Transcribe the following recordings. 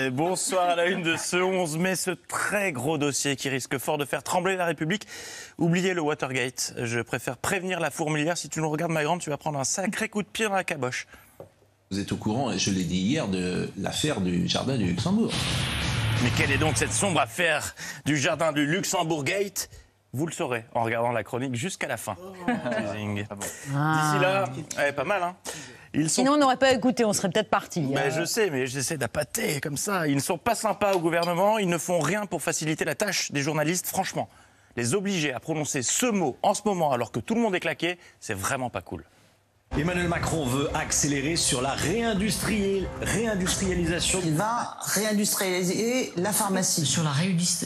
Et bonsoir à la une de ce 11 mai, ce très gros dossier qui risque fort de faire trembler la République. Oubliez le Watergate, je préfère prévenir la fourmilière. Si tu nous regardes, ma grande, tu vas prendre un sacré coup de pied dans la caboche. Vous êtes au courant, et je l'ai dit hier, de l'affaire du jardin du Luxembourg. Mais quelle est donc cette sombre affaire du jardin du Luxembourg Gate ? Vous le saurez en regardant la chronique jusqu'à la fin. Oh. Ah bon. D'ici là, elle est pas mal, hein. Sinon, on n'aurait pas écouté, on serait peut-être parti. Je sais, mais j'essaie d'appâter comme ça. Ils ne sont pas sympas au gouvernement, ils ne font rien pour faciliter la tâche des journalistes. Franchement, les obliger à prononcer ce mot en ce moment alors que tout le monde est claqué, c'est vraiment pas cool. Emmanuel Macron veut accélérer sur la réindustrialisation. Il va réindustrialiser la pharmacie. Sur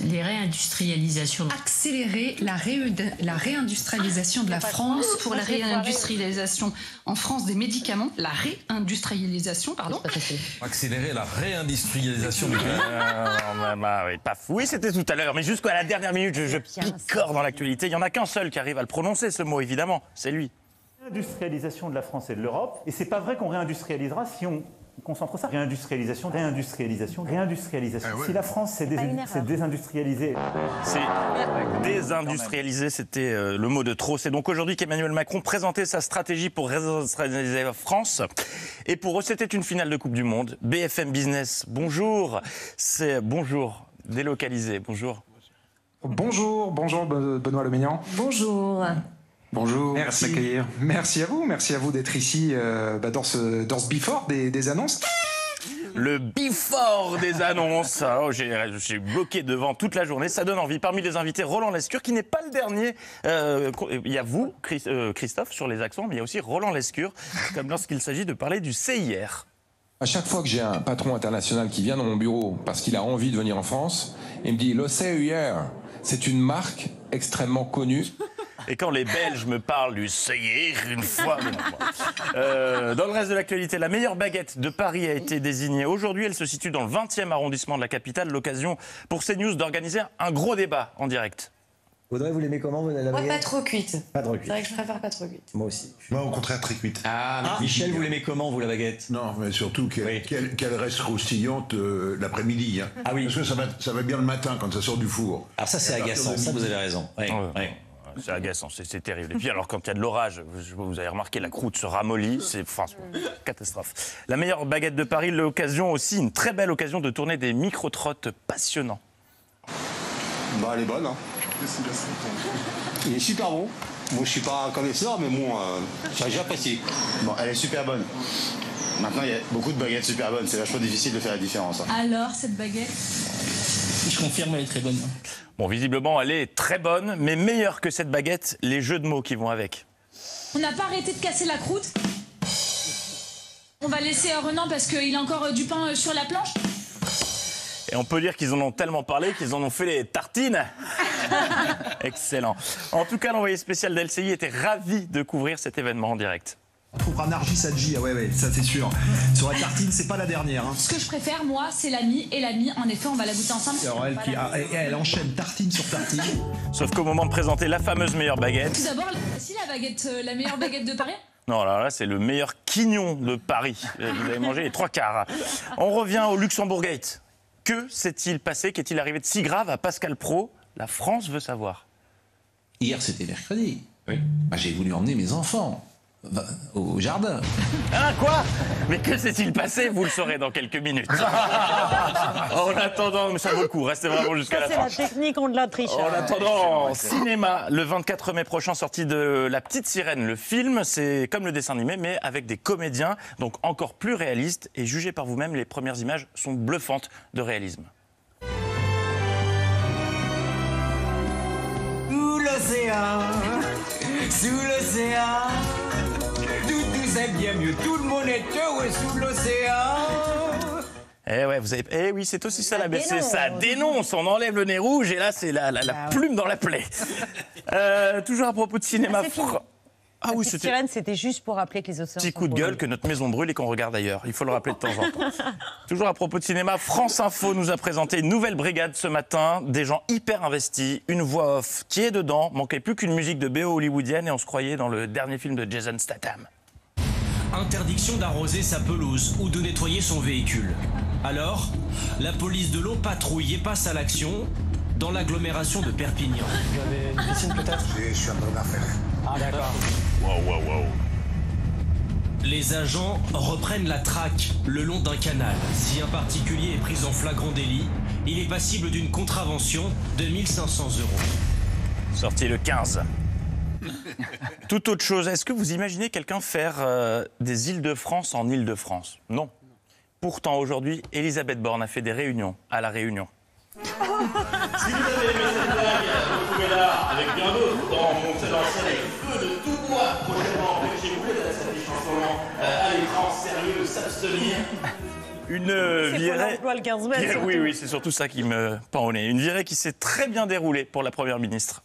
les réindustrialisations. Accélérer la réindustrialisation de la France. Pour la réindustrialisation en France des médicaments. La réindustrialisation, pardon. Accélérer la réindustrialisation. Oui, c'était tout à l'heure, mais jusqu'à la dernière minute, je picore dans l'actualité. Il n'y en a qu'un seul qui arrive à le prononcer, ce mot, évidemment. C'est lui. Réindustrialisation de la France et de l'Europe. Et c'est pas vrai qu'on réindustrialisera si on concentre ça. Réindustrialisation, réindustrialisation, réindustrialisation. Si la France s'est désindustrialisée. C'est désindustrialisé, c'était le mot de trop. C'est donc aujourd'hui qu'Emmanuel Macron présentait sa stratégie pour réindustrialiser la France. Et pour eux, c'était une finale de Coupe du Monde. BFM Business, bonjour. C'est bonjour, délocalisé, bonjour. Bonjour, bonjour Benoît Lemaignan. Bonjour. Bonjour, merci de m'accueillir. Merci à vous d'être ici dans ce before des annonces. Le before des annonces. Oh, j'ai bloqué devant toute la journée, ça donne envie. Parmi les invités, Roland Lescure, qui n'est pas le dernier. Il y a vous, Christophe, sur les accents, mais il y a aussi Roland Lescure, comme lorsqu'il s'agit de parler du CIR. À chaque fois que j'ai un patron international qui vient dans mon bureau parce qu'il a envie de venir en France, il me dit « Le CIR, c'est une marque extrêmement connue. » Et quand les Belges me parlent du CIR une fois... dans le reste de l'actualité, la meilleure baguette de Paris a été désignée. Aujourd'hui, elle se situe dans le 20e arrondissement de la capitale. L'occasion pour CNews d'organiser un gros débat en direct. Audrey, vous l'aimez comment, vous la baguette ? Moi, pas trop cuite. Pas trop cuite. C'est vrai que je préfère pas trop cuite. Moi aussi. Moi, au contraire, très cuite. Ah Michel, vous l'aimez comment, vous, la baguette ? Non, mais surtout qu'elle reste croustillante l'après-midi. Hein. Ah oui. Parce que ça va bien le matin quand ça sort du four. Alors ça, c'est agaçant. Ça, vous avez raison. Oui. Ouais. C'est agaçant, c'est terrible. Et puis alors quand il y a de l'orage, vous avez remarqué, la croûte se ramollit, c'est catastrophe. La meilleure baguette de Paris, l'occasion aussi, une très belle occasion de tourner des micro-trottes passionnants. Bah elle est bonne, hein. Il est super bon. Moi je suis pas connaisseur, mais bon, j'apprécie. Bon, elle est super bonne. Maintenant il y a beaucoup de baguettes super bonnes, c'est vachement difficile de faire la différence. Hein. Alors cette baguette ? Je confirme, elle est très bonne. Bon, visiblement, elle est très bonne, mais meilleure que cette baguette, les jeux de mots qui vont avec. On n'a pas arrêté de casser la croûte. On va laisser Renan parce qu'il a encore du pain sur la planche. Et on peut dire qu'ils en ont tellement parlé qu'ils en ont fait les tartines. Excellent. En tout cas, l'envoyé spécial d'LCI était ravi de couvrir cet événement en direct. On trouvera Nargis Hadji, ah ouais, ça c'est sûr. Sur la tartine, c'est pas la dernière. Hein. Ce que je préfère, moi, c'est l'ami et l'ami. En effet, on va la goûter ensemble. Alors elle enchaîne tartine sur tartine. Sauf qu'au moment de présenter la fameuse meilleure baguette... Tout d'abord, si la meilleure baguette de Paris. Non, alors là, c'est le meilleur quignon de Paris. Vous avez mangé les trois quarts. On revient au Luxembourg Gate. Que s'est-il passé? Qu'est-il arrivé de si grave à Pascal Praud? La France veut savoir. Hier, c'était mercredi. Oui. Bah, j'ai voulu emmener mes enfants. Au jardin. Hein, quoi? Mais que s'est-il passé? Vous le saurez dans quelques minutes. En attendant, mais ça vaut le coup, restez vraiment jusqu'à la fin. C'est la technique, on de la triche. En attendant, cinéma, le 24 mai prochain, sortie de La Petite Sirène, le film. C'est comme le dessin animé, mais avec des comédiens, donc encore plus réalistes. Et jugez par vous-même, les premières images sont bluffantes de réalisme. Sous l'océan, sous l'océan, bien mieux, tout le monde est heureux sous l'océan. Eh ouais, vous avez... Eh oui, c'est aussi ça la BC, ça dénonce, on enlève le nez rouge et là c'est la plume dans la plaie. Toujours à propos de cinéma. Ah oui, c'était... Sirène, c'était juste pour rappeler que les océans... Petit coup de gueule que notre maison brûle et qu'on regarde ailleurs. Il faut le rappeler de temps en temps. Toujours à propos de cinéma, France Info nous a présenté une nouvelle brigade ce matin. Des gens hyper investis, une voix off qui est dedans. Manquait plus qu'une musique de BO hollywoodienne et on se croyait dans le dernier film de Jason Statham. Interdiction d'arroser sa pelouse ou de nettoyer son véhicule. Alors, la police de l'eau patrouille et passe à l'action dans l'agglomération de Perpignan. Vous avez une piscine peut-être? Oui, je suis en train d'en faire. Ah d'accord. Waouh. Les agents reprennent la traque le long d'un canal. Si un particulier est pris en flagrant délit, il est passible d'une contravention de 1 500 €. Sorti le 15. Tout autre chose, est-ce que vous imaginez quelqu'un faire des îles de France en île de France? Non. Pourtant, aujourd'hui, Elisabeth Borne a fait des réunions à La Réunion. Si vous avez aimé cette blague, retrouvez-la avec bien d'autres dans Mon feu dans le soleil, feu de tout bois, prochainement empêchez-vous de la sortie chansonnant à l'écran, sérieux, s'abstenir. Une virée. Le 15 mai, oui, c'est surtout ça qui me pend au nez. Une virée qui s'est très bien déroulée pour la Première ministre.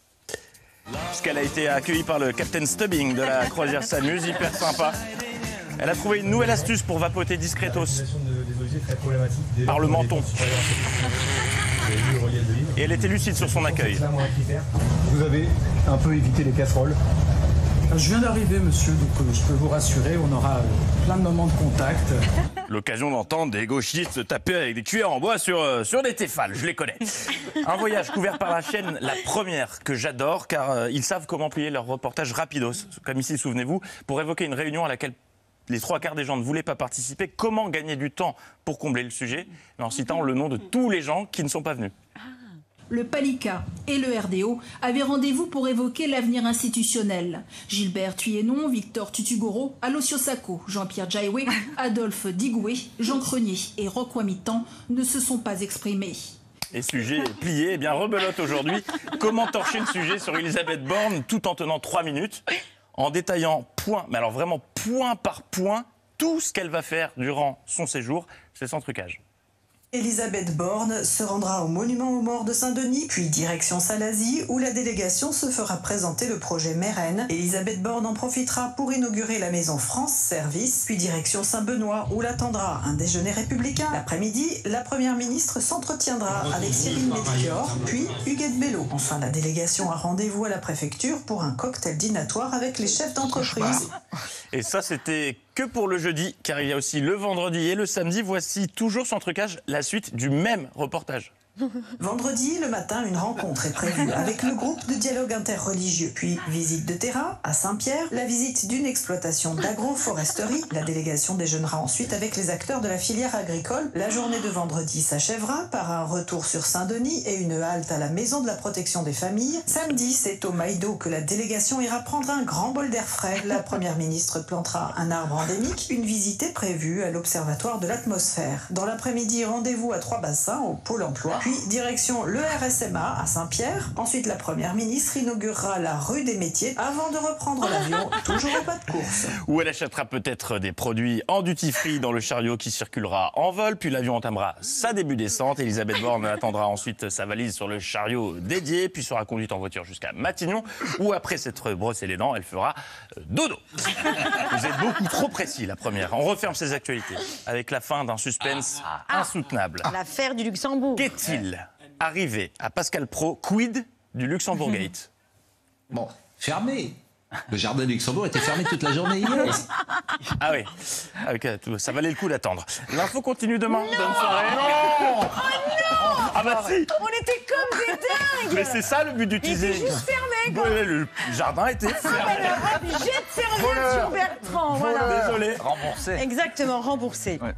Puisqu'elle a été accueillie par le Captain Stubbing de la croisière S'amuse, hyper sympa. Elle a trouvé une nouvelle astuce pour vapoter discretos. Par le menton. Et elle était lucide sur son accueil. Vous avez un peu évité les casseroles. Je viens d'arriver, monsieur, donc je peux vous rassurer, on aura plein de moments de contact. L'occasion d'entendre des gauchistes taper avec des cuillères en bois sur des Tefal, je les connais. Un voyage couvert par la chaîne La Première, que j'adore, car ils savent comment plier leur reportage rapidos, comme ici, souvenez-vous, pour évoquer une réunion à laquelle les 3/4 des gens ne voulaient pas participer. Comment gagner du temps pour combler le sujet, en citant le nom de tous les gens qui ne sont pas venus. Le PALICA et le RDO avaient rendez-vous pour évoquer l'avenir institutionnel. Gilbert Thuyennon, Victor Tutugoro, Alessio Sacco, Jean-Pierre Jaiwe, Adolphe Digoué, Jean Crenier et Roch-Oy Mittan ne se sont pas exprimés. Et sujet plié, eh bien rebelote aujourd'hui. Comment torcher le sujet sur Elisabeth Borne tout en tenant 3 minutes, en détaillant point, mais alors vraiment point par point, tout ce qu'elle va faire durant son séjour. C'est sans trucage. Elisabeth Borne se rendra au monument aux morts de Saint-Denis, puis direction Salazie, où la délégation se fera présenter le projet Mérène. Elisabeth Borne en profitera pour inaugurer la Maison France Service, puis direction Saint-Benoît, où l'attendra un déjeuner républicain. L'après-midi, la Première ministre s'entretiendra avec Cyril Melchior, puis Huguette Bello. Enfin, la délégation a rendez-vous à la préfecture pour un cocktail dînatoire avec les chefs d'entreprise. Et ça, c'était que pour le jeudi, car il y a aussi le vendredi et le samedi. Voici, toujours sans trucage, la suite du même reportage. Vendredi, le matin, une rencontre est prévue avec le groupe de dialogue interreligieux. Puis, visite de terrain à Saint-Pierre, la visite d'une exploitation d'agroforesterie. La délégation déjeunera ensuite avec les acteurs de la filière agricole. La journée de vendredi s'achèvera par un retour sur Saint-Denis et une halte à la Maison de la Protection des Familles. Samedi, c'est au Maïdo que la délégation ira prendre un grand bol d'air frais. La Première ministre plantera un arbre endémique. Une visite est prévue à l'Observatoire de l'atmosphère. Dans l'après-midi, rendez-vous à Trois-Bassins au Pôle emploi. Puis direction le RSMA à Saint-Pierre. Ensuite, la Première ministre inaugurera la rue des Métiers avant de reprendre l'avion, toujours au pas de course. Où elle achètera peut-être des produits en duty-free dans le chariot qui circulera en vol. Puis l'avion entamera sa début descente. Elisabeth Borne attendra ensuite sa valise sur le chariot dédié, puis sera conduite en voiture jusqu'à Matignon, où après s'être brossé les dents, elle fera dodo. Vous êtes beaucoup trop précis, la Première. On referme ces actualités avec la fin d'un suspense insoutenable. L'affaire du Luxembourg. Arrivé à Pascal Praud, quid du Luxembourg Gate? Bon, fermé. Le jardin du Luxembourg était fermé toute la journée hier. Ah oui, okay, ça valait le coup d'attendre. L'info continue demain. Non. Bonne soirée. Non. Oh non. Ah bah si. On était comme des dingues. Mais c'est ça le but du teaser. Il était juste fermé, quoi. Ouais, le jardin était fermé. Ah bah, j'ai de servir sur Bertrand. Voilà. Désolé. Remboursé. Exactement, remboursé. Ouais.